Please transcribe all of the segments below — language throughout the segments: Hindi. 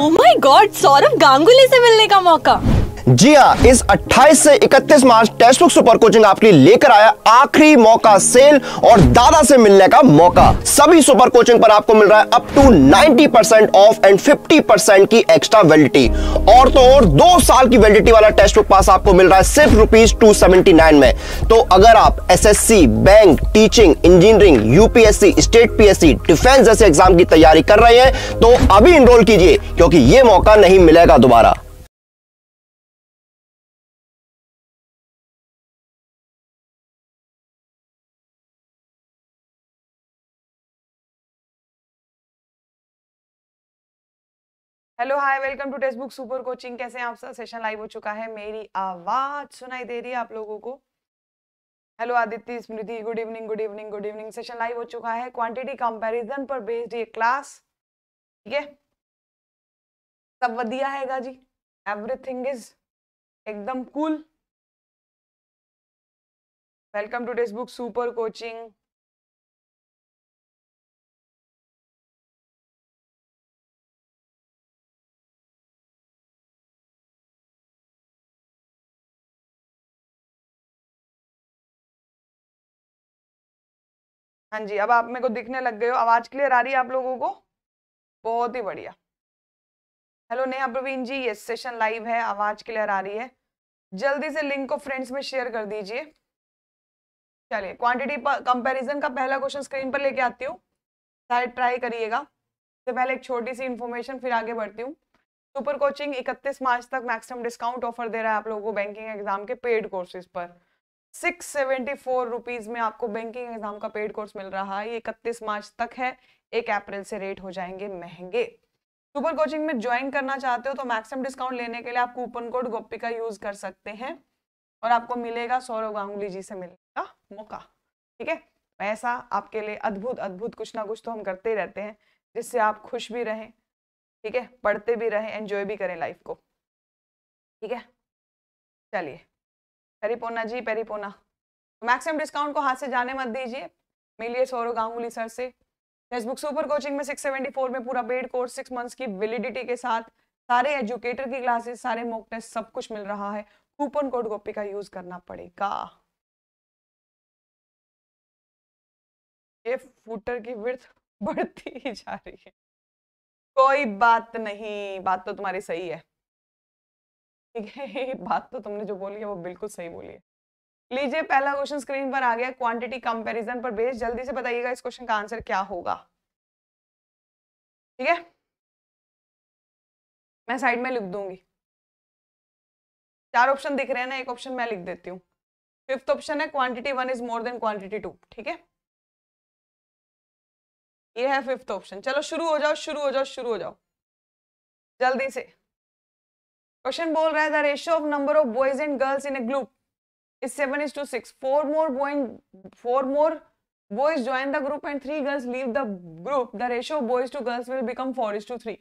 Oh my God, Saurav Ganguly से मिलने का मौका। जी हां, इस 28 से 31 मार्च टेस्टबुक सुपर कोचिंग आपके लिए लेकर आया आखिरी मौका सेल और दादा से मिलने का मौका। सभी सुपर कोचिंग पर आपको मिल रहा है अप टू 90% ऑफ एंड 50% की एक्स्ट्रा वैलिडिटी। और तो और 2 साल की वैलिडिटी वाला टेस्टबुक पास आपको मिल रहा है सिर्फ ₹279 में। तो अगर आप SSC, bank, teaching, engineering, UPSC, state PSC, defence जैसे एग्जाम की तैयारी कर रहे हैं तो अभी एनरोल कीजिए, क्योंकि ये मौका नहीं मिलेगा दोबारा। Hello, hi, welcome to Testbook super coaching. कैसे हैं आप सब? सेशन लाइव हो चुका है। मेरी आवाज सुनाई दे रही है आप लोगों को? Hello Aditya, Smriti, good evening good evening good evening. Session live हो चुका है। क्वांटिटी कंपैरिजन पर बेस्ड ये क्लास, ठीक है? सब बढ़िया हैगा जी, एवरीथिंग इज एकदम cool. Welcome to Testbook super coaching. हाँ जी, अब आप मेरे को दिखने लग गए हो। आवाज़ क्लियर आ रही है आप लोगों को? बहुत ही बढ़िया। Hello Neha Praveen ji, yes session live है, आवाज़ क्लियर आ रही है। जल्दी से लिंक को फ्रेंड्स में शेयर कर दीजिए। चलिए, क्वांटिटी कंपैरिजन का पहला क्वेश्चन स्क्रीन पर लेके आती हूँ, शायद ट्राई करिएगा। उससे पहले एक छोटी सी इन्फॉर्मेशन, फिर आगे बढ़ती हूँ। सुपर कोचिंग 31 मार्च तक मैक्सिमम डिस्काउंट ऑफर दे रहा है आप लोगों को बैंकिंग एग्जाम के पेड कोर्सेज पर। 674 रुपीज़ में आपको बैंकिंग एग्जाम का पेड कोर्स मिल रहा है। ये 31 मार्च तक है, 1 अप्रैल से रेट हो जाएंगे महंगे। सुपर कोचिंग में ज्वाइन करना चाहते हो तो मैक्सिमम डिस्काउंट लेने के लिए आप कूपन कोड गोपिका यूज कर सकते हैं और आपको मिलेगा सौरव गांगुली जी से मिलने का मौका, ठीक है? ऐसा आपके लिए अद्भुत अद्भुत कुछ ना कुछ तो हम करते ही रहते हैं, जिससे आप खुश भी रहें, ठीक है, पढ़ते भी रहें, एंजॉय भी करें लाइफ को, ठीक है? चलिए, पेरीपोना जी, पेरीपोना, मैक्सिमम डिस्काउंट को हाथ से जाने मत दीजिए, मिलिए सौरव गांगुली सर से। टेक्सटबुक सुपर कोचिंग में 674 में पूरा पेड कोर्स 6 मंथ्स की वैलिडिटी के साथ, सारे एजुकेटर की क्लासेस, सारे मॉक टेस्ट, सब कुछ मिल रहा है। कूपन कोड गोपी का यूज करना पड़ेगा। ये फुटर की विड्थ बढ़ती ही जा रही है। कोई बात नहीं, बात तो तुम्हारी सही है, ठीक है? बात तो तुमने जो बोली है वो बिल्कुल सही बोली है। लीजिए, पहला क्वेश्चन स्क्रीन पर आ गया, क्वांटिटी कंपैरिजन पर बेस्ड। जल्दी से बताइएगा इस क्वेश्चन का आंसर क्या होगा, ठीक है? मैं साइड में लिख दूंगी। 4 ऑप्शन दिख रहे हैं ना, एक ऑप्शन मैं लिख देती हूँ। 5th ऑप्शन है quantity 1 is more than quantity 2, ठीक है? ये है 5th ऑप्शन। चलो शुरू हो जाओ, शुरू हो जाओ, शुरू हो जाओ जल्दी से। क्वेश्चन बोल रहा है the ratio of number of boys and girls in a group is 7:6। 4 more boys join the group and 3 girls leave the group. The ratio of boys to girls will become 4:3.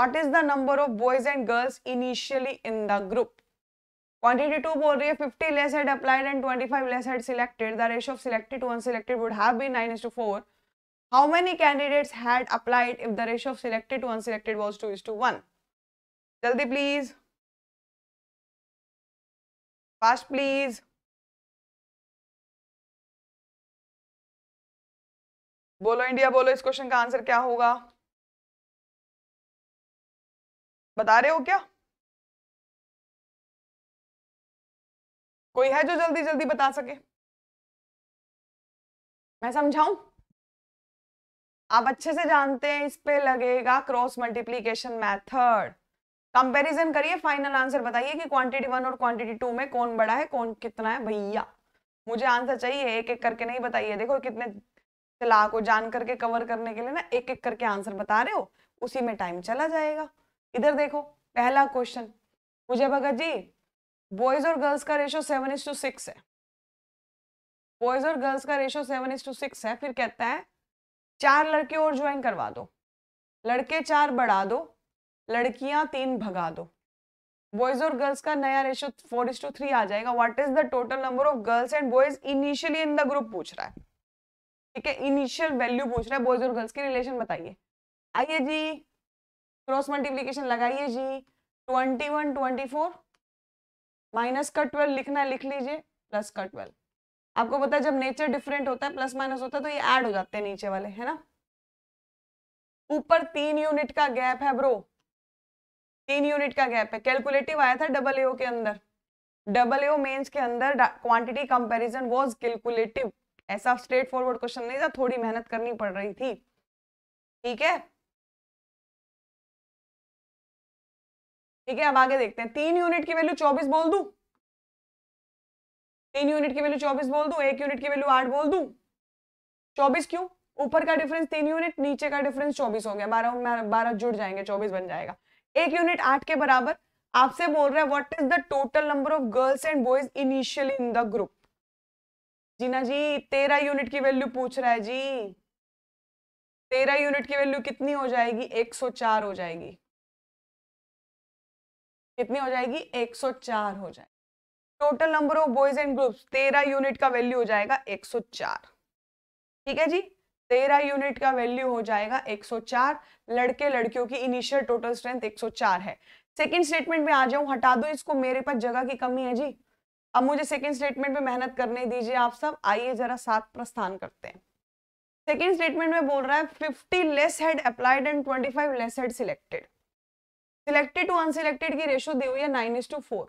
What is the number of boys and girls initially in the group? Quantity 2 बोल रही है 50 less had applied and 25 less had selected. The ratio of selected to unselected would have been 9:4. How many candidates had applied if the ratio of selected to unselected was 2:1? जल्दी प्लीज, फास्ट प्लीज। बोलो इंडिया, बोलो इस क्वेश्चन का आंसर क्या होगा? बता रहे हो क्या? कोई है जो जल्दी जल्दी बता सके? मैं समझाऊं? आप अच्छे से जानते हैं, इस पे लगेगा क्रॉस मल्टीप्लिकेशन मेथड। कंपैरिजन करिए, फाइनल आंसर बताइए कि क्वांटिटी 1 और क्वांटिटी 2 में कौन बड़ा है, कौन कितना है। भैया मुझे आंसर चाहिए, एक एक करके नहीं बताइए। देखो कितने चलाक हो, जान करके कवर करने के लिए ना एक एक करके आंसर बता रहे हो, उसी में टाइम चला जाएगा। इधर देखो पहला क्वेश्चन, मुझे भगत जी बॉयज और गर्ल्स का रेशो 7:6 है। बॉयज और गर्ल्स का रेशो 7:6 है। फिर कहता है 4 लड़के और ज्वाइन करवा दो, लड़के 4 बढ़ा दो, लड़कियां 3 भगा दो। बॉयज और गर्ल्स का नया रेशो 4:3 आ जाएगा। What is the total number of girls and boys initially in the group पूछ रहा है, ठीक है? इनिशियल वैल्यू पूछ रहा है, बॉयज और गर्ल्स की रिलेशन बताइए। आइए जी, क्रॉस मल्टीप्लीकेशन लगाइए जी। 21 24 माइनस का 12 लिखना है, लिख लीजिए, प्लस का 12। आपको पता है जब नेचर डिफरेंट होता है, प्लस माइनस होता है, तो ये ऐड हो जाते हैं नीचे वाले, है ना। ऊपर 3 यूनिट का गैप है ब्रो, 3 यूनिट का गैप है। कैलकुलेटिव आया था डब्ल्यू के अंदर, डब्ल्यू मेंस के अंदर क्वांटिटी कंपैरिजन वाज कैलकुलेटिव। ऐसा स्ट्रेट फॉरवर्ड क्वेश्चन नहीं था, थोड़ी मेहनत करनी पड़ रही थी, ठीक है। ठीक है, अब आगे देखते हैं। 3 यूनिट की वैल्यू 24 बोल दूं, 3 यूनिट की वैल्यू 24 बोल दूं, 1 यूनिट की वैल्यू 8 बोल दूं। 24 क्यों? ऊपर का डिफरेंस 3 यूनिट, नीचे का डिफरेंस 24 हो गया, 12 12 जुड़ जाएंगे, 24 बन जाएगा। 1 यूनिट 8 के बराबर। आपसे बोल रहा है what is the total number of girls and boys initially in the group. Jeena ji 13 unit की वैल्यू पूछ रहा है जी। 13 यूनिट की वैल्यू कितनी हो जाएगी? 104 हो जाएगी। कितनी हो जाएगी? 104 हो जाएगी। Total number of boys and groups 13 unit का वैल्यू हो जाएगा 104। ठीक है जी, 13 यूनिट का वैल्यू हो जाएगा 104। लड़के लड़कियों की इनिशियल टोटल स्ट्रेंथ 104 है। सेकंड स्टेटमेंट में आ जाऊं, हटा दो इसको, मेरे पास जगह की कमी है जी। अब मुझे सेकंड स्टेटमेंट में मेहनत करने दीजिए आप सब। आइए जरा साथ प्रस्थान करते हैं। सेकंड स्टेटमेंट में बोल रहा है 50 less had applied and 25 less had selected. Selected to unselected की रेशियो दी हुई है 9:4।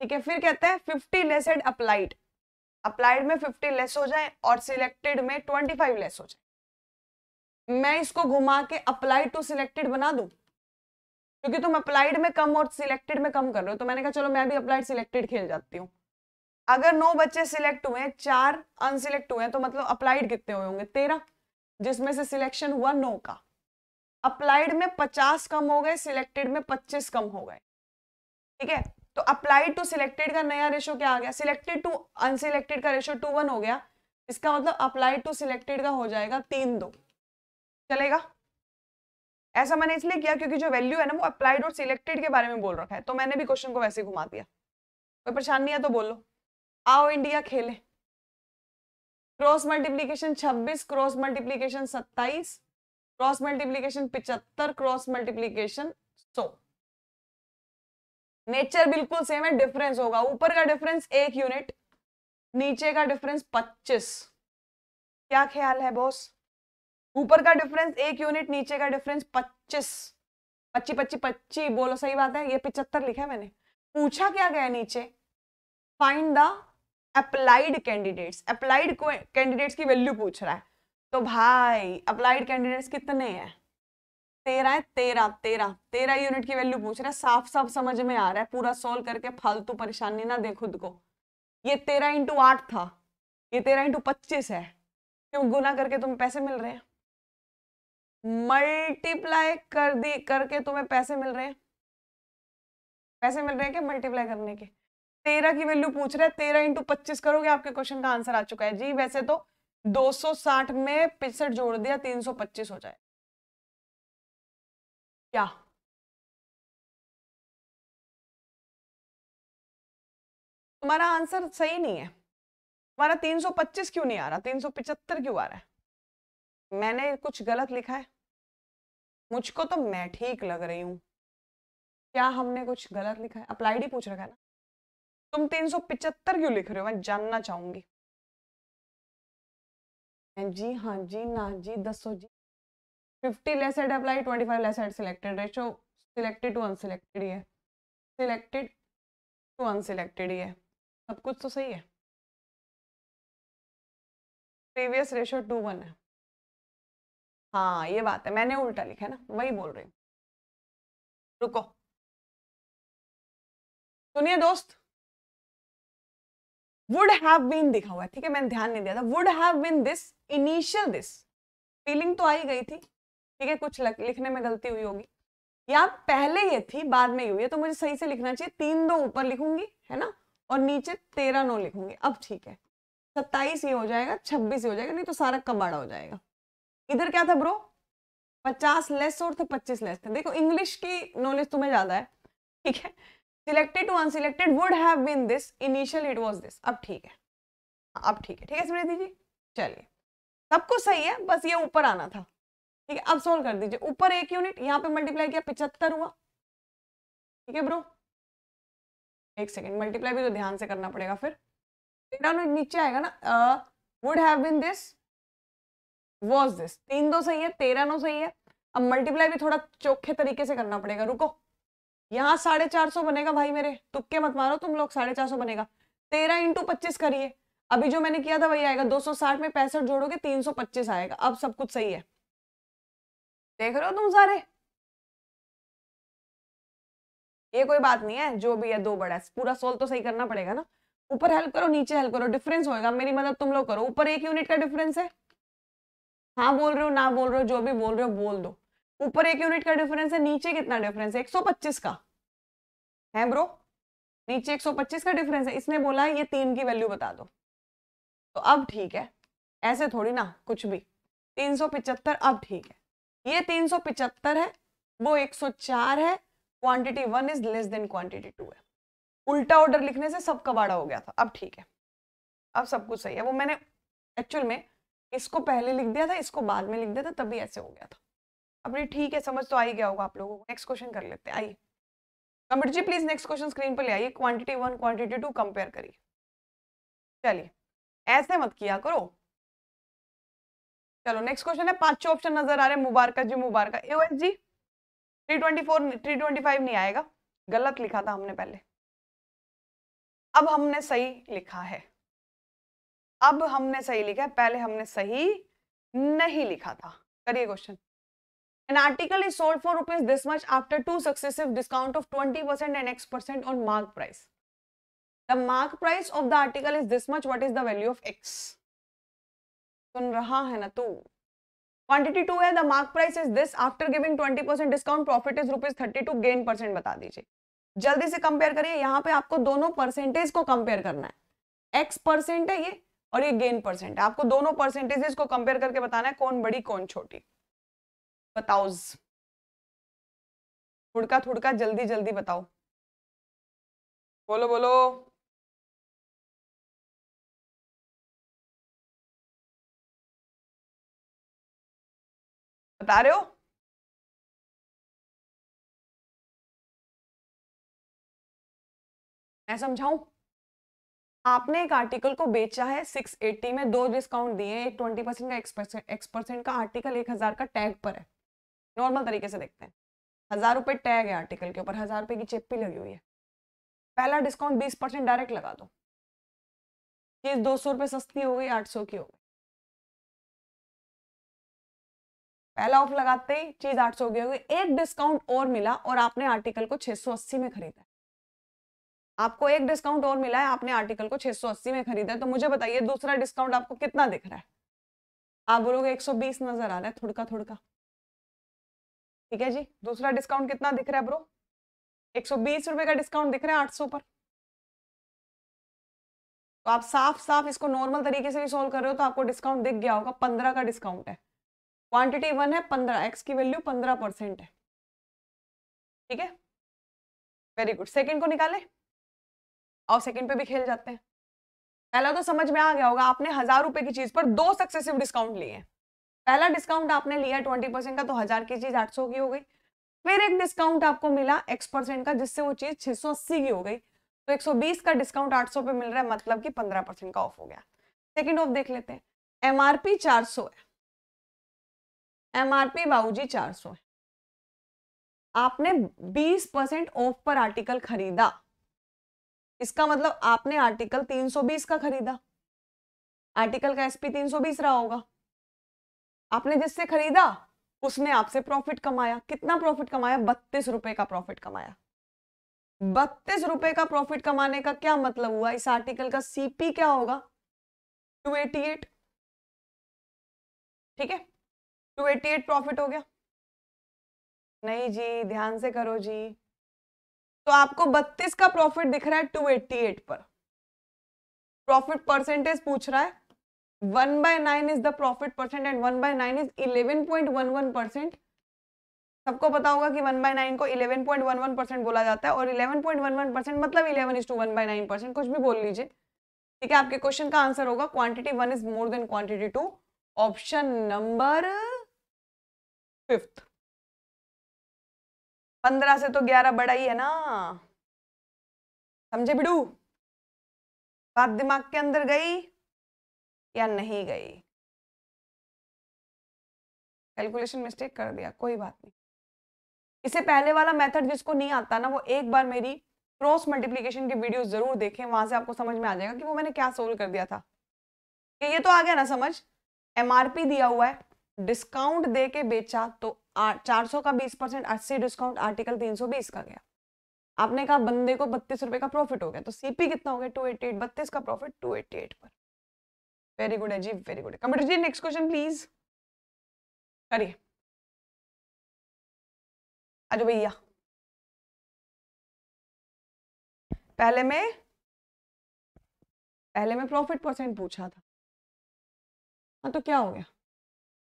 ठीक है, फिर कहता है 50 लेस हेड अप्लाइड, अप्लाइड में 50 लेस हो जाए और सिलेक्टेड में 25 लेस हो जाए। मैं इसको घुमा के अप्लाइड टू सिलेक्टेड बना दूं, क्योंकि तुम अप्लाइड में कम और सिलेक्टेड में कम कर रहे हो, तो मैंने कहा चलो मैं भी अप्लाइड सिलेक्टेड खेल जाती हूँ। अगर 9 बच्चे सिलेक्ट हुए, 4 अनसिलेक्ट हुए, तो मतलब अप्लाइड कितने हुए होंगे? 13, जिसमें से सिलेक्शन हुआ 9 का। अप्लाइड में 50 कम हो गए, सिलेक्टेड में 25 कम हो गए। ठीक है, तो अप्लाइड टू सिलेक्टेड का नया रेशो क्या आ गया? सिलेक्टेड टू अनसिलेक्टेड का रेशो 2:1 हो गया। इसका मतलब अप्लाइड टू सिलेक्टेड का हो जाएगा 3:2। चलेगा? ऐसा मैंने इसलिए किया क्योंकि जो वैल्यू है ना वो अप्लाइड और सिलेक्टेड के बारे में बोल रखा है, तो मैंने भी क्वेश्चन को वैसे घुमा दिया। कोई परेशान नहीं है तो बोलो। आओ इंडिया खेले। Cross multiplication 26, cross multiplication 27, cross multiplication 75, cross multiplication 100। Nature बिल्कुल सेम है, डिफरेंस होगा। ऊपर का डिफरेंस 1 यूनिट, नीचे का डिफरेंस 25। क्या ख्याल है बॉस? ऊपर का डिफरेंस 1 यूनिट, नीचे का डिफरेंस 25 25 25 25। बोलो सही बात है? ये 75 लिखा है मैंने। पूछा क्या गया नीचे? Find the applied candidates, applied candidates की वैल्यू पूछ रहा है। तो भाई अप्लाइड कैंडिडेट्स कितने हैं? 13 है 13 13 13 यूनिट की वैल्यू पूछ रहा है। साफ साफ समझ में आ रहा है, पूरा सोल्व करके फालतू परेशानी ना दे खुद को। ये 13 × 8 था, ये 13 × 25 है, क्यों? गुना करके तुम्हें पैसे मिल रहे हैं, मल्टीप्लाई करके तुम्हें पैसे मिल रहे हैं। पैसे मिल रहे हैं क्या मल्टीप्लाई करने के? 13 की वैल्यू पूछ रहा है, 13 × 25 करोगे, आपके क्वेश्चन का आंसर आ चुका है जी। वैसे तो 260 में 65 जोड़ दिया, 325 हो जाए। क्या तुम्हारा आंसर सही नहीं है? तुम्हारा 325 क्यों नहीं आ रहा? 375 क्यों आ रहा है? मैंने कुछ गलत लिखा है? मुझको तो मैं ठीक लग रही हूँ। क्या हमने कुछ गलत लिखा है? अप्लाइड ही पूछ रखा है ना। तुम 375 क्यों लिख रहे हो, मैं जानना चाहूंगी। जी हाँ जी ना जी दसो जी। 50 less had applied, 25 less had selected. Ratio selected to unselected है, सिलेक्टेड टू अनसिलेक्टेड है। सब कुछ तो सही है। प्रीवियस रेशो 2:1 है। हाँ ये बात है, मैंने उल्टा लिखा है ना, वही बोल रही हूँ। रुको सुनिए दोस्त, वुड हैव बीन दिखा हुआ है, ठीक है, मैंने ध्यान नहीं दिया था। Would have been this initial, this feeling तो आई गई थी, ठीक है, कुछ लिखने में गलती हुई होगी, या पहले ये थी बाद में ये हुई है, तो मुझे सही से लिखना चाहिए। 3:2 ऊपर लिखूंगी है ना, और नीचे 13:9 लिखूंगी। अब ठीक है, 27 ये हो जाएगा, 26 ये हो जाएगा, नहीं तो सारा कबाड़ा हो जाएगा। इधर क्या था ब्रो? 50 लेस और थे, 25 लेस थे। देखो इंग्लिश की नॉलेज तुम्हें ज्यादा है, ठीक है। Selected to unselected would have been this initial, it was this. अब ठीक है, अब ठीक है, ठीक है समझ दीजिए। चलिए सब कुछ सही है, बस ये ऊपर आना था। ठीक है, अब सोल्व कर दीजिए। ऊपर एक यूनिट, यहाँ पे मल्टीप्लाई किया 75 हुआ। ठीक है ब्रो, एक सेकेंड, मल्टीप्लाई भी तो ध्यान से करना पड़ेगा। फिर नीचे आएगा ना, would have been this was this, 3 2 सही है, 13 9 सही है। अब मल्टीप्लाई भी थोड़ा चोखे तरीके से करना पड़ेगा। रुको, यहाँ 450 बनेगा भाई मेरे, तुक्के मत मारो तुम लोग, 450 बनेगा। 13 × 25 करिए, अभी जो मैंने किया था वही आएगा। 260 में 65 जोड़ोगे 325 आएगा। अब सब कुछ सही है, देख रहे हो तुम सारे, ये कोई बात नहीं है, जो भी है 2 बड़ा है, पूरा सोल्व तो सही करना पड़ेगा ना। ऊपर हेल्प करो, नीचे हेल्प करो, डिफरेंस होएगा, मेरी मदद तुम लोग करो। ऊपर 1 यूनिट का डिफरेंस है, हाँ बोल रहे हो ना बोल रहे हो, जो भी बोल रहे हो बोल दो। ऊपर 1 यूनिट का डिफरेंस है, नीचे कितना डिफरेंस है, 125 का है ब्रो, नीचे 125 का डिफरेंस है। इसने बोला है ये 3 की वैल्यू बता दो, तो अब ठीक है, ऐसे थोड़ी ना कुछ भी। 375, अब ठीक है, ये 375 है, वो 104 है, quantity 1 is less than quantity 2 है। उल्टा ऑर्डर लिखने से सब कबाड़ा हो गया था, अब ठीक है, अब सब कुछ सही है। वो मैंने एक्चुअल में इसको पहले लिख दिया था, इसको बाद में लिख दिया था, तभी ऐसे हो गया था। अब ये ठीक है, समझ तो आ ही गया होगा आप लोगों को। नेक्स्ट क्वेश्चन कर लेते हैं, आइए Kamar ji please next question screen पर ले आइए। क्वांटिटी 1 क्वांटिटी 2 कंपेयर करिए। चलिए, ऐसे मत किया करो। चलो नेक्स्ट क्वेश्चन है, 5 ऑप्शन नजर आ रहे हैं। मुबारका जी मुबारका। एओएस जी 324 325 नहीं आएगा, गलत लिखा था हमने पहले, अब हमने सही लिखा है, अब हमने सही लिखा है, पहले हमने सही नहीं लिखा था। करिए question. An article is sold for rupees this much after 2 successive discount of 20% and X% on mark price. The mark price of the article is this much. What is the value of X? सुन रहा है ना तू? क्वांटिटी 2 है, the mark price is this. After giving 20% discount, profit is ₹32, gain % बता दीजिए। जल्दी से कंपेयर करिए, यहाँ पे आपको दोनों परसेंटेज को कंपेयर करना है। X% है ये और ये gain % है, आपको दोनों परसेंटेजेस को कंपेयर करके बताना है कौन बड़ी कौन छोटी। बताओ, थुड़का थुड़का जल्दी जल्दी बताओ, बोलो बोलो। बता रहे हो? मैं समझाऊं? आपने एक आर्टिकल को बेचा है 680 में, 2 डिस्काउंट दिए, एक 20% का, X% का। आर्टिकल 1000 का टैग पर है। नॉर्मल तरीके से देखते हैं, 1000 रुपये टैग है आर्टिकल के ऊपर, 1000 रुपये की चेप्पी लगी हुई है। पहला डिस्काउंट 20% डायरेक्ट लगा दो, ये 200 रुपये सस्ती हो गई, 800 की हो गई। पहला ऑफ लगाते ही चीज 800 की हो गई, एक डिस्काउंट और मिला और आपने आर्टिकल को 680 में खरीदा। आपको एक डिस्काउंट और मिला है, आपने आर्टिकल को 680 में खरीदा है, तो मुझे बताइए दूसरा डिस्काउंट आपको कितना दिख रहा है? आप बोलोगे 120 नजर आ रहा है, थोड़का थोड़का। ठीक है जी, दूसरा डिस्काउंट कितना दिख रहा है ब्रो? 120 रुपए का डिस्काउंट दिख रहा है 800 पर। तो आप साफ साफ इसको नॉर्मल तरीके से भी सोल्व कर रहे हो, तो आपको डिस्काउंट दिख गया होगा। 15 का डिस्काउंट है, क्वांटिटी 1 है 15, एक्स की वैल्यू 15% है। ठीक है, वेरी गुड। सेकेंड को निकाले, और सेकंड पे भी खेल जाते हैं। पहला तो समझ में आ गया होगा, आपने 1000 रुपए की चीज पर 2 सक्सेसिव डिस्काउंट लिए हैं। पहला डिस्काउंट आपने लिया 20% का, तो 1000 की चीज 800 की हो गई। फिर एक डिस्काउंट आपको मिला X% का, जिससे वो चीज 680 की हो गई, तो 120 का डिस्काउंट 800 पे मिल रहा है, मतलब कि 15% का ऑफ हो गया। सेकेंड ऑफ देख लेते हैं, MRP 400 है, MRP बाबूजी 400 है। आपने 20% ऑफ पर आर्टिकल खरीदा, इसका मतलब आपने आर्टिकल 320 का खरीदा। आर्टिकल का एसपी 320 रहा होगा, आपने जिससे खरीदा उसने आपसे प्रॉफिट कमाया। कितना प्रॉफिट कमाया? 32 रुपए का प्रॉफिट कमाया। 32 रुपए का प्रॉफिट कमाने का क्या मतलब हुआ? इस आर्टिकल का सीपी क्या होगा? 288। ठीक है, 288 प्रॉफिट हो गया। नहीं जी, ध्यान से करो जी। तो आपको 32 का प्रॉफिट दिख रहा है 288 पर। प्रॉफिट परसेंटेज पूछ रहा है, 1/9 is the profit percent and 1/9 is 11.11%। सबको पता होगा कि 1/9 को 11.11% बोला जाता है, और 11.11% मतलब 11:1/9%, कुछ भी बोल लीजिए। ठीक है, आपके क्वेश्चन का आंसर होगा quantity 1 is more than quantity 2, option number fifth. 15 से तो 11 बड़ा ही है ना, समझे बिडू? बात दिमाग के अंदर गई या नहीं गई? कैलकुलेशन मिस्टेक कर दिया, कोई बात नहीं। इससे पहले वाला मेथड जिसको नहीं आता ना, वो एक बार मेरी क्रॉस मल्टीप्लिकेशन की वीडियो जरूर देखें, वहां से आपको समझ में आ जाएगा कि वो मैंने क्या सोल्व कर दिया था। कि ये तो आ गया ना समझ, एमआरपी दिया हुआ है, डिस्काउंट दे के बेचा तो 400 का 20% 80 डिस्काउंट आर्टिकल 320 का गया। आपने कहा बंदे को 32 रुपए का प्रॉफिट हो गया, तो सीपी कितना हो गया 288, 32 का प्रॉफिट 288 पर। वेरी गुड है जी, वेरी गुड है। Computer ji next question please करिए। अरे भैया पहले में प्रॉफिट परसेंट पूछा था, हाँ तो क्या हो गया?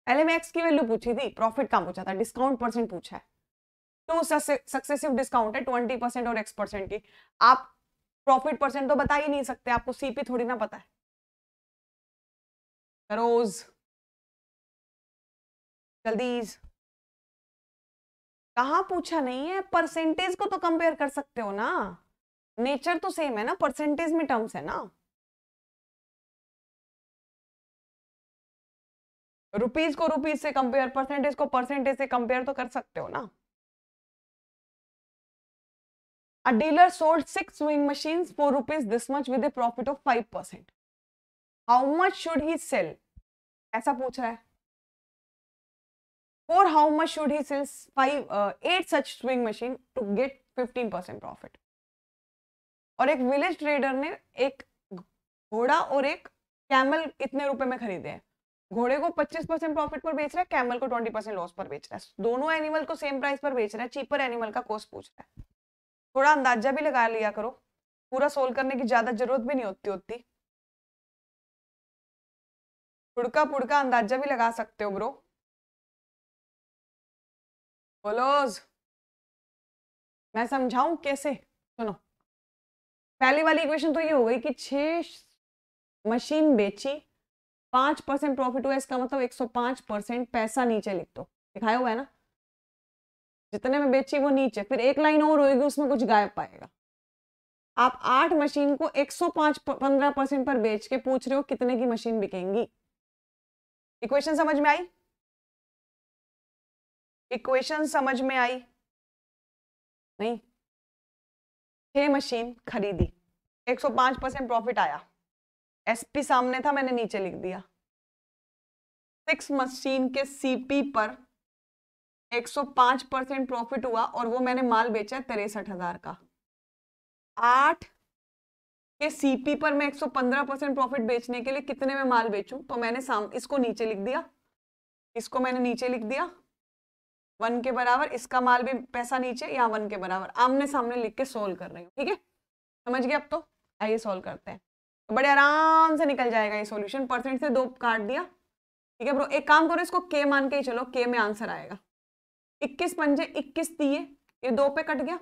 पहले में एक्स की वैल्यू पूछी थी, प्रॉफिट कहाँ पूछा था? डिस्काउंट परसेंट पूछा है, तो सक्सेसिव डिस्काउंट है 20% और x% की। आप प्रॉफिट परसेंट तो बता ही नहीं सकते, आपको सीपी थोड़ी ना पता है। रोज जल्दी कहाँ पूछा नहीं है, परसेंटेज को तो कंपेयर कर सकते हो ना, नेचर तो सेम है ना, परसेंटेज में टर्म्स है ना। रुपीज को रुपीज से कंपेयर, परसेंटेज को परसेंटेज से कंपेयर तो कर सकते हो ना। A dealer sold 6 wing machines ₹4 this much with a profit of 5%। How much should he sell, ऐसा पूछ रहा है। For how much should he sell 8 such swing machine to get 15% profit? और एक विलेज ट्रेडर ने एक घोड़ा और एक कैमल इतने रुपए में खरीदे हैं। घोड़े को 25% प्रॉफिट पर बेच रहा है, कैमल को 20% लॉस पर बेच रहा है। दोनों एनिमल को सेम प्राइस पर बेच रहा है, चीपर एनिमल का कॉस्ट पूछ रहा है। थोड़ा अंदाजा भी लगा लिया करो, पूरा सोल्व करने की ज्यादा जरूरत भी नहीं होती। पुड़का पुड़का अंदाजा भी लगा सकते हो ब्रो। बोलोज मैं समझाऊं कैसे? सुनो, पहली वाली इक्वेशन तो ये हो गई कि 6 मशीन बेची, 5% प्रॉफिट हुआ, इसका मतलब 105% पैसा नीचे लिख दो, दिखाया हुआ है ना, जितने में बेची वो नीचे। फिर एक लाइन और होगी, उसमें कुछ गायब पाएगा। आप 8 मशीन को 115% पर बेच के पूछ रहे हो कितने की मशीन बिकेंगी। इक्वेशन समझ में आई? इक्वेशन समझ में आई नहीं? 6 मशीन खरीदी, 105% प्रॉफिट आया, एसपी सामने था मैंने नीचे लिख दिया। 6 मशीन के सीपी पर 105% प्रॉफिट हुआ और वो मैंने माल बेचा 63,000 का। 8 के सीपी पर मैं 115% प्रॉफिट बेचने के लिए कितने में माल बेचूं, तो मैंने इसको नीचे लिख दिया, इसको मैंने नीचे लिख दिया 1 के बराबर, इसका माल भी पैसा नीचे या 1 के बराबर। आमने सामने लिख के सोल्व कर रहे हो, ठीक है? समझ गए अब तो? आइए सोल्व करते हैं, तो बड़े आराम से निकल जाएगा ये सॉल्यूशन। परसेंट से 2 काट दिया, ठीक है ब्रो? एक काम करो, इसको के मान के ही चलो, के में आंसर आएगा। 21 पंजे 21 दिए, ये 2 पे कट गया।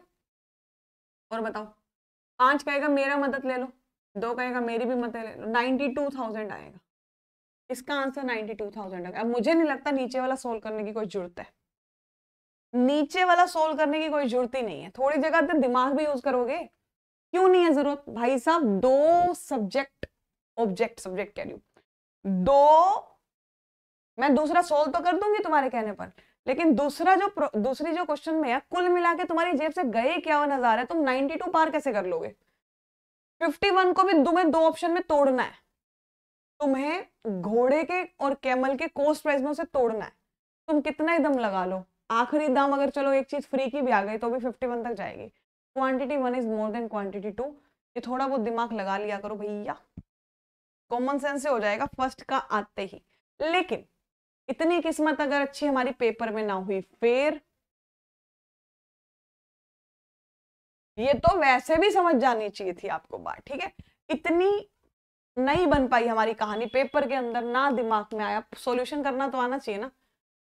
और बताओ, 5 कहेगा मेरा मदद ले लो, 2 कहेगा मेरी भी मदद ले लो, 92,000 आएगा। इसका आंसर 92,000 आएगा। अब मुझे नहीं लगता नीचे वाला सोल्व करने की कोई जरूरत है, नीचे वाला सोल्व करने की कोई जरूरत ही नहीं है। थोड़ी जगह तो दिमाग भी यूज करोगे, क्यों नहीं है जरूरत भाई साहब? 2 मैं दूसरा सोल्व तो कर दूंगी तुम्हारे कहने पर, लेकिन दूसरी जो क्वेश्चन में है, कुल मिला के तुम्हारी जेब से गए 51,000 है। तुम 92 पार कैसे कर लोगे? 51 को भी तुम्हें 2 ऑप्शन में तोड़ना है, तुम्हें घोड़े के और कैमल के कोस्ट प्राइस में उसे तोड़ना है। तुम कितना ही दम लगा लो, आखिरी दाम अगर चलो एक चीज फ्री की भी आ गई तो भी 51 तक जाएगी। Quantity 1 is more than quantity 2, ये थोड़ा बहुत दिमाग लगा लिया करो भैया, कॉमन सेंस से हो जाएगा फर्स्ट का आते ही। लेकिन इतनी किस्मत अगर अच्छी हमारी पेपर में ना हुई, फिर ये तो वैसे भी समझ जानी चाहिए थी आपको बात, ठीक है? इतनी नहीं बन पाई हमारी कहानी पेपर के अंदर, ना दिमाग में आया, सॉल्यूशन करना तो आना चाहिए ना।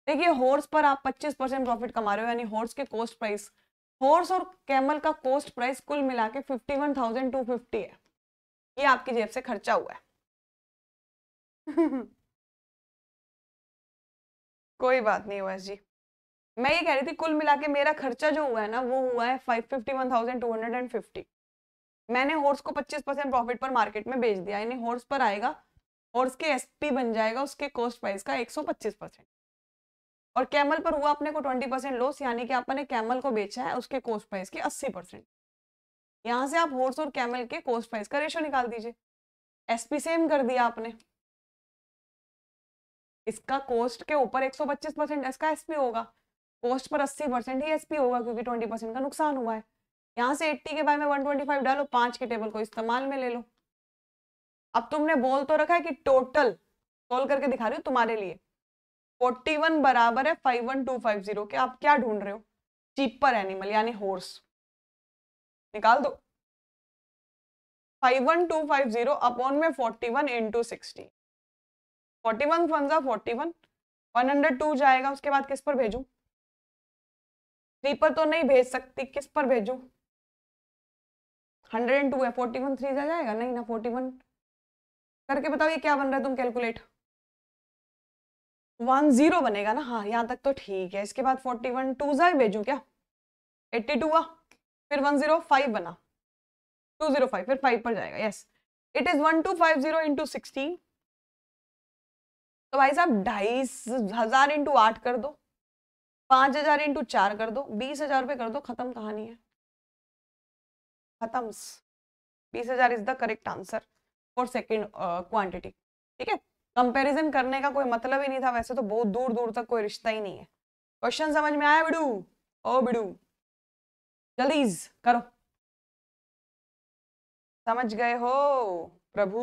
देखिए, हॉर्स पर आप 25% प्रॉफिट कमा रहे हो, यानी हॉर्स के कोस्ट प्राइस, हॉर्स और कैमल का कोस्ट प्राइस कुल मिला के 51,250 है। ये आपकी जेब से खर्चा हुआ है। कोई बात नहीं वैस जी, मैं ये कह रही थी कुल मिला के मेरा खर्चा जो हुआ है ना वो हुआ है 551,250। मैंने हॉर्स को 25% प्रॉफिट पर मार्केट में बेच दिया, यानी हॉर्स पर आएगा, हॉर्स के एसपी बन जाएगा उसके कॉस्ट प्राइस का 125%। और कैमल पर हुआ अपने को 20% लॉस, यानी कि आपने कैमल को बेचा है उसके कॉस्ट प्राइस की 80%। यहाँ से आप हॉर्स और कैमल के कॉस्ट प्राइस का रेशो निकाल दीजिए, एसपी सेम कर दिया आपने, इसका कॉस्ट के ऊपर 125% इसका एसपी होगा, कॉस्ट पर 80% ही एसपी होगा क्योंकि 20% का नुकसान हुआ है। यहाँ से 80 के बाय में 125 डालो, 5 के टेबल को इस्तेमाल में ले लो। अब तुमने बोल तो रखा है कि टोटल सोल्व करके दिखा रही हूँ तुम्हारे लिए, 41 बराबर है 51250 के। आप क्या ढूंढ रहे हो? चीपर एनिमल यानी हॉर्स, निकाल दो 51250 अपॉन में 41 इंटू 60, 41 102 जाएगा। उसके बाद किस पर भेजूं? 3 पर तो नहीं भेज सकती, किस पर भेजूं? 102 है, 41 3 जाएगा नहीं ना, 41 करके बताओ ये क्या बन रहा है, तुम कैलकुलेट। 10 बनेगा ना, हाँ यहाँ तक तो ठीक है। इसके बाद 41 2 जाए भेजूं क्या? 82 हुआ, फिर 105 बना, 205, फिर 5 पर जाएगा। Yes, it is 1250 into 60। तो भाई साहब 2,500 इंटू 8 कर दो, 5,000 इंटू 4 कर दो, 20,000 रुपये कर दो, खत्म कहानी है, खत्म। 20,000 is the correct answer for second quantity. ठीक है, कंपैरिजन करने का कोई मतलब ही नहीं था, वैसे तो बहुत दूर दूर तक कोई रिश्ता ही नहीं है। क्वेश्चन समझ में आया बिडू? ओ बिडू जल्दी करो, समझ गए हो प्रभु?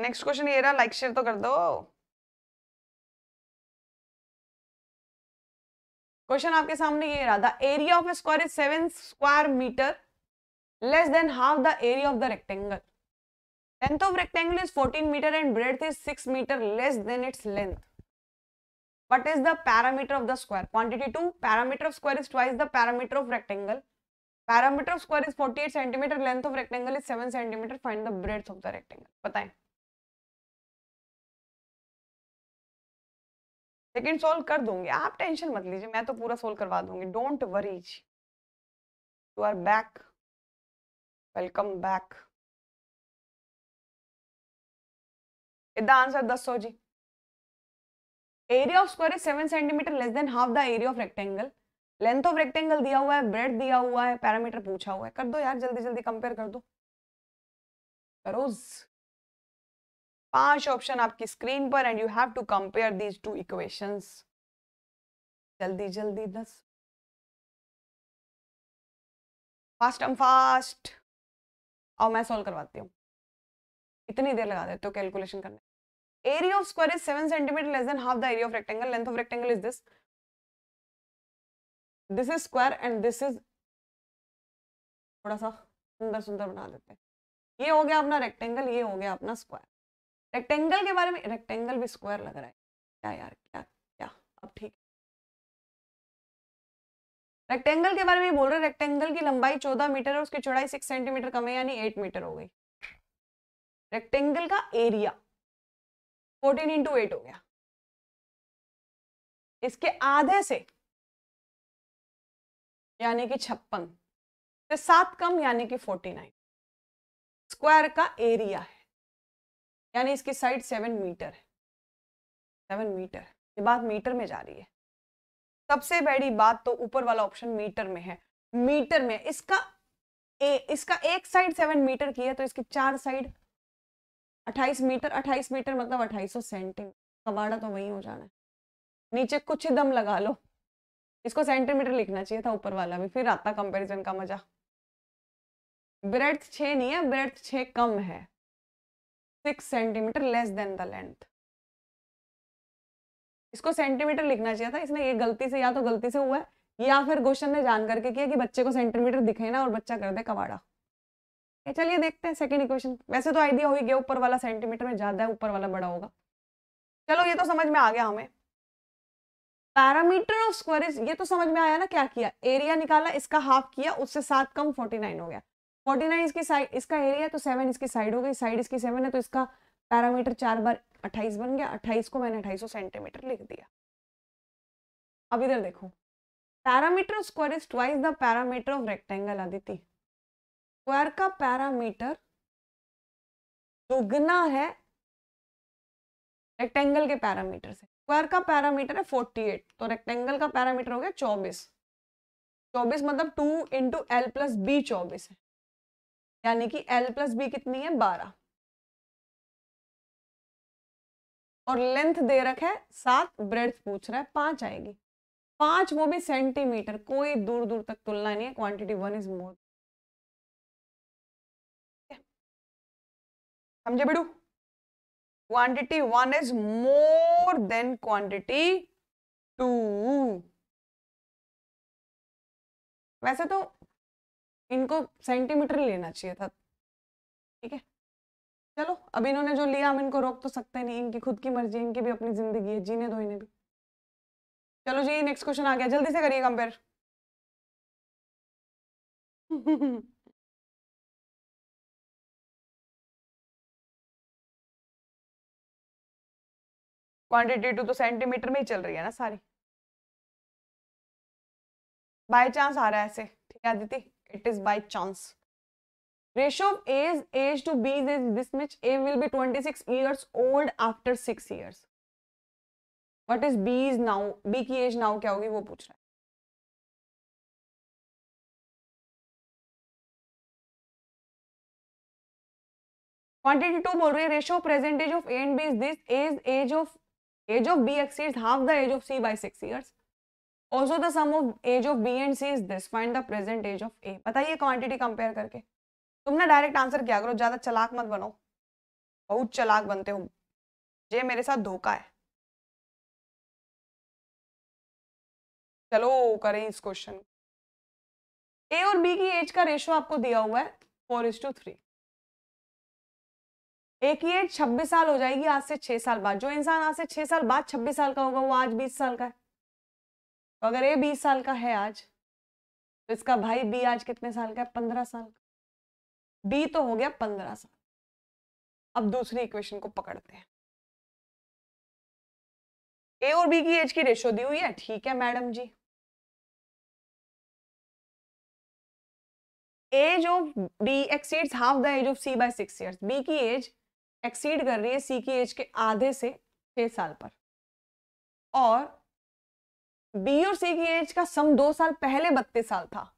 नेक्स्ट क्वेश्चन ये रहा, लाइक शेयर तो कर दो। क्वेश्चन आपके सामने ये रहा, the area of square is 7 square meter less than half the area of the rectangle. Length of rectangle is 14 meter and breadth is 6 meter less than its length. What is the parameter of the square? Quantity 2. Parameter of square is twice the parameter of rectangle. Parameter of square is 48 centimeter. Length of rectangle is 7 centimeter. Find the breadth of the rectangle. बताएं। लेकिन सोल्व कर दूंगी, आप टेंशन मत लीजिए, मैं तो पूरा सोल्व करवा दूंगी। Don't worry, you are back, welcome back. इधर आंसर 10 जी। Area of square is 7 centimetre less than half the area of rectangle, length of rectangle दिया हुआ है, ब्रेड दिया हुआ है, पैरामीटर पूछा हुआ है। कर दो यार जल्दी जल्दी, कंपेयर कर दो, करो। 5 ऑप्शन आपकी स्क्रीन पर and you have to compare these two equations. जल्दी जल्दी 10, फास्ट एंड फास्ट। और मैं सोल्व करवाती हूँ, इतनी देर लगा देते हो कैलकुलेशन करने। Area of square is 7 centimetre less than half the area of rectangle, length of rectangle is this, this is square and this is, थोड़ा सा सुंदर सुंदर बना देते हैं। ये हो गया अपना रेक्टेंगल, ये हो गया अपना स्क्वायर। रेक्टेंगल के बारे में, रेक्टेंगल भी स्क्वायर लग रहा है क्या यार, क्या क्या अब ठीक। रेक्टेंगल के बारे में बोल रहे, रेक्टेंगल की लंबाई 14 मीटर है, उसकी चौड़ाई 6 सेंटीमीटर कम है, यानी 8 मीटर हो गई। रेक्टेंगल का एरिया 14 इंटू 8 हो गया, इसके आधे से यानी कि 56 से 7 कम यानी कि 49 स्क्वायर का एरिया है, यानी इसकी साइड 7 मीटर है। 7 मीटर, ये बात मीटर में जा रही है। सबसे बड़ी बात तो ऊपर वाला ऑप्शन मीटर में है, मीटर में। इसका एक साइड 7 मीटर की है, तो इसकी 4 साइड 28 मीटर। 28 मीटर मतलब 2800 सेंटीमीटर, कबाड़ा तो वही हो जाना है। नीचे कुछ ही दम लगा लो, इसको सेंटीमीटर लिखना चाहिए था ऊपर वाला भी, फिर आता कंपैरिजन का मजा। ब्रेड्थ 6 नहीं है, ब्रेड्थ 6 कम है, 6 centimetre less than the length. इसको सेंटीमीटर लिखना चाहिए था, इसने ये गलती से, या तो गलती से हुआ है या फिर गोशन ने जान करके किया कि बच्चे को सेंटीमीटर दिखे ना और बच्चा कर दे कबाड़ा। चलिए देखते हैं सेकंड इक्वेशन। वैसे तो आइडिया हो ही गया, ऊपर वाला सेंटीमीटर में ज्यादा है, ऊपर वाला बड़ा होगा। चलो ये तो समझ में आ गया हमें। पैरामीटर ऑफ स्क्वायर, ये तो समझ में आया ना, क्या किया, एरिया निकाला, इसका हाफ किया, उससे 7 कम 49 हो गया। 49 इसकी साइड, इसका एरिया तो 7 इसकी साइड हो गई, साइड इसकी 7 है, तो इसका पैरामीटर 4 बार 28 बन गया, 28 को मैंने 250 सेंटीमीटर लिख दिया। अब इधर देखो, parameter of square is twice the parameter of rectangle. Aditi, square का पैरामीटर दोगुना है रेक्टेंगल के पैरामीटर से। स्क्वायर का पैरामीटर है 48, तो रेक्टेंगल का पैरामीटर हो गया 24। 24 मतलब 2 इंटू एल प्लस बी 24 है, यानी कि एल प्लस बी कितनी है 12, और लेंथ दे रखा है 7, ब्रेड्थ पूछ रहा है 5 आएगी, 5 वो भी सेंटीमीटर। कोई दूर दूर तक तुलना नहीं है, क्वांटिटी 1 इज मोर। समझे बेडू, quantity 1 is more than quantity 2। वैसे तो इनको सेंटीमीटर लेना चाहिए था, ठीक है। चलो, अब इन्होंने जो लिया हम इनको रोक तो सकते नहीं, इनकी खुद की मर्जी, इनकी भी अपनी जिंदगी है, जीने दो इन्हें भी। चलो जी, नेक्स्ट क्वेश्चन आ गया, जल्दी से करिए कंपेयर। क्वांटिटी 2 तो सेंटीमीटर में ही चल रही है ना सारी, बाय चांस आ रहा है ऐसे, ठीक है Aditi, it is by chance. Ratio of A's age to B's is this much. A will be 26 years old after 6 years. What is B's now? B की एज now क्या होगी वो पूछ रहा है। क्वान्टिटी 2 बोल रही है ratio percentage of A and B is this. A's age of B exceeds half the age of C by 6 years. Also the sum of age of B and C is this. Find the present age of A. बताइए क्वान्टिटी कंपेयर करके। तुमने डायरेक्ट आंसर क्या करो, ज्यादा चलाक मत बनो, बहुत चलाक बनते हो, ये मेरे साथ धोखा है। चलो करें इस क्वेश्चन। ए और बी की एज का रेशो आपको दिया हुआ है 4:3। ए की एज 26 साल हो जाएगी आज से 6 साल बाद। जो इंसान आज से 6 साल बाद 26 साल का होगा वो आज 20 साल का है। तो अगर ए 20 साल का है आज, तो इसका भाई बी आज कितने साल का है, 15 साल का। बी तो हो गया 15 साल। अब दूसरी इक्वेशन को पकड़ते हैं। ए और बी की एज की रेशो दी हुई है, ठीक है मैडम जी। Age of B exceeds half the age of C by 6 years. B की एज एक्सीड कर रही है सी की एज के आधे से 6 साल पर, और बी और सी की एज का सम 2 साल पहले 32 साल था।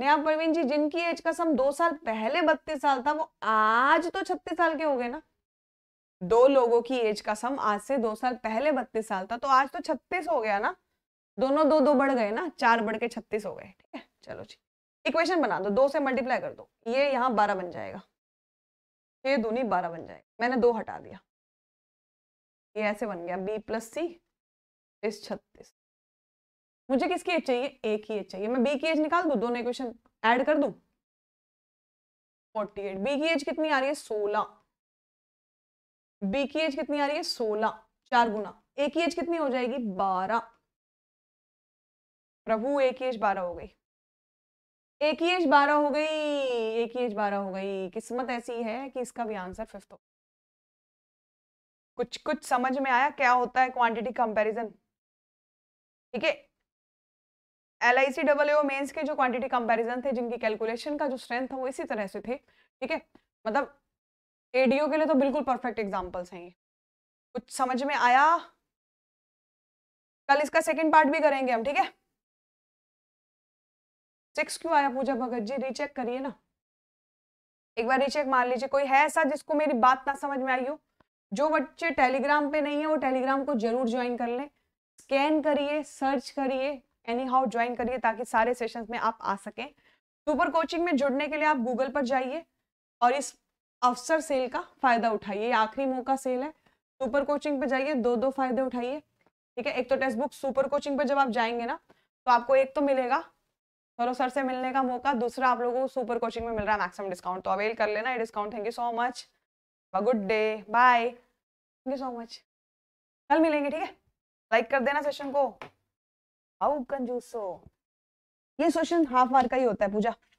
नेहा प्रवीण जी, जिनकी एज का सम 2 साल पहले 32 साल था वो आज तो 36 साल के हो गए ना। दो लोगों की एज का सम आज से 2 साल पहले 32 साल था, तो आज तो 36 हो गया ना, दोनों दो दो बढ़ गए ना, 4 बढ़ के 36 हो गए। ठीक है, चलो जी इक्वेशन बना दो, 2 से मल्टीप्लाई कर दो, ये यहाँ 12 बन जाएगा, 6 दूनी 12 बन जाएगा। मैंने 2 हटा दिया, ये ऐसे बन गया बी प्लस सी इज 36। मुझे किसकी एज चाहिए, ए की एज चाहिए। मैं बी की एज निकाल दूं, दोनों इक्वेशन ऐड कर दूं, 48। बी की एज कितनी आ रही है 16, बी की एज कितनी आ रही है 16, 4 गुना। ए की एज कितनी हो जाएगी 12। प्रभु ए की एज 12 हो गई, ए की एज 12 हो गई, ए की एज 12 हो गई। किस्मत ऐसी है कि इसका भी आंसर 5th हो। कुछ कुछ समझ में आया क्या होता है क्वांटिटी कंपेरिजन? ठीक है, LIC AO मेंस के जो क्वांटिटी कंपैरिजन थे, जिनकी कैलकुलेशन का जो स्ट्रेंथ था वो इसी तरह से थे, ठीक है। मतलब ADO के लिए तो बिल्कुल परफेक्ट एग्जांपल्स हैं ये। कुछ समझ में आया? कल इसका सेकंड पार्ट भी करेंगे हम, ठीक है। 6 क्यों आया पूजा भगत जी, रीचेक करिए ना एक बार, रीचेक मार लीजिए। कोई है ऐसा जिसको मेरी बात ना समझ में आई हो? जो बच्चे टेलीग्राम पे नहीं है वो टेलीग्राम को जरूर ज्वाइन कर लें, स्कैन करिए, सर्च करिए, एनीहाउ ज्वाइन करिए, ताकि सारे सेशंस में आप आ सकें। सुपर कोचिंग में जुड़ने के लिए आप गूगल पर जाइए और इस अवसर सेल का फायदा उठाइए। ये आखिरी मौका सेल है, सुपर कोचिंग पर जाइए, 2-2 फायदे उठाइए, ठीक है। एक तो टेक्स्ट बुक, सुपर कोचिंग पर जब आप जाएंगे ना तो आपको एक तो मिलेगा सौरव सर से मिलने का मौका, दूसरा आप लोगों को सुपर कोचिंग में मिल रहा है मैक्सिमम डिस्काउंट, तो अवेल कर लेना ये discount. Thank you so much, good day, bye, thank you so much, कल मिलेंगे, ठीक है। लाइक कर देना सेशन को। हाउ कंजूस हो, ये सेशन हाफ आवर का ही होता है पूजा।